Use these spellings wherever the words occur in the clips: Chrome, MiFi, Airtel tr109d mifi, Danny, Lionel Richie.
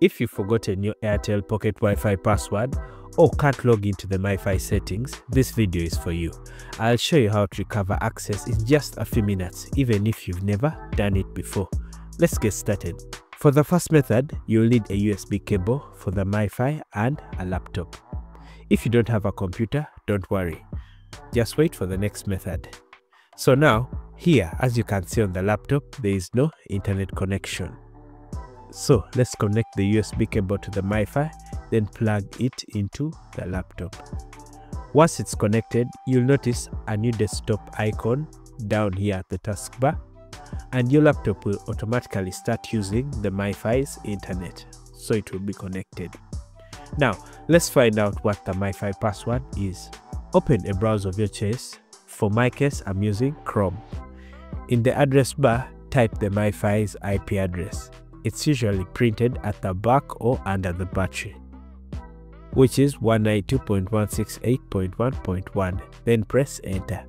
If you forgot a new Airtel Pocket Wi-Fi password or can't log into the MiFi settings, this video is for you. I'll show you how to recover access in just a few minutes, even if you've never done it before. Let's get started. For the first method, you'll need a USB cable for the MiFi and a laptop. If you don't have a computer, don't worry. Just wait for the next method. So now, here, as you can see on the laptop, there is no internet connection. So let's connect the USB cable to the MiFi, then plug it into the laptop. Once it's connected, you'll notice a new desktop icon down here at the taskbar, and your laptop will automatically start using the MiFi's internet, so it will be connected. Now, let's find out what the MiFi password is. Open a browser of your choice. For my case, I'm using Chrome. In the address bar, type the MiFi's IP address. It's usually printed at the back or under the battery, which is 192.168.1.1. Then press enter.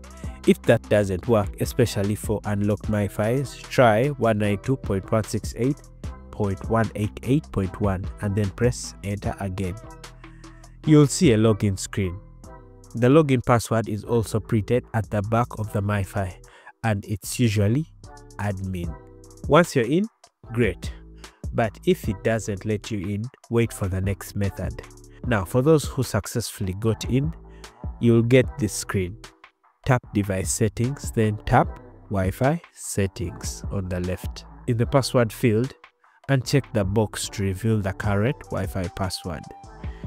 If that doesn't work, especially for unlocked MiFis, try 192.168.188.1 and then press enter again. You'll see a login screen. The login password is also printed at the back of the MiFi, and it's usually admin. Once you're in, great. But if it doesn't let you in, wait for the next method. Now, for those who successfully got in, you'll get this screen. Tap device settings, then tap Wi-Fi settings on the left. In the password field, uncheck the box to reveal the current Wi-Fi password.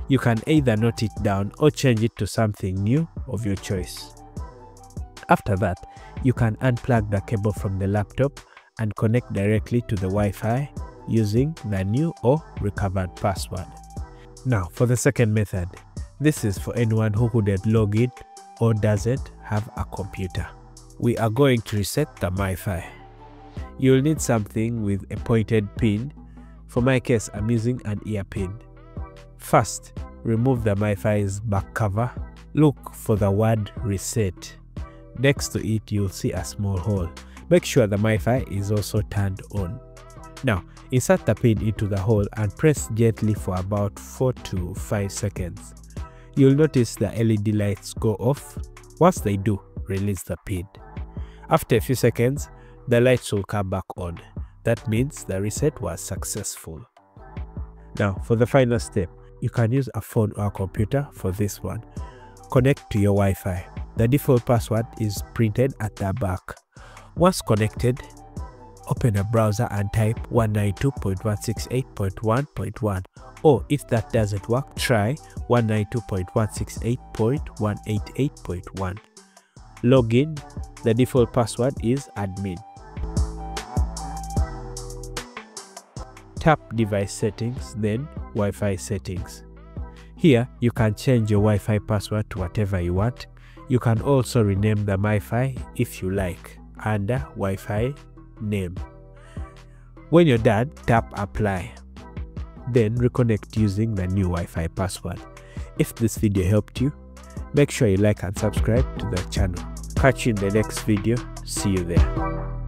You can either note it down or change it to something new of your choice. After that, you can unplug the cable from the laptop and connect directly to the Wi-Fi using the new or recovered password. Now for the second method. This is for anyone who couldn't log in or doesn't have a computer. We are going to reset the MiFi. You'll need something with a pointed pin. For my case, I'm using an ear pin. First, remove the MiFi's back cover. Look for the word reset. Next to it, you'll see a small hole. Make sure the MiFi is also turned on. Now, insert the pin into the hole and press gently for about 4 to 5 seconds. You'll notice the LED lights go off. Once they do, release the pin. After a few seconds, the lights will come back on. That means the reset was successful. Now, for the final step, you can use a phone or a computer for this one. Connect to your Wi-Fi. The default password is printed at the back. Once connected, open a browser and type 192.168.1.1, or if that doesn't work, try 192.168.188.1. Log in. The default password is admin. Tap device settings, then Wi-Fi settings. Here, you can change your Wi-Fi password to whatever you want. You can also rename the MiFi if you like, under Wi-Fi name. When you're done, tap apply. Then reconnect using the new Wi-Fi password. If this video helped you, make sure you like and subscribe to the channel. Catch you in the next video. See you there.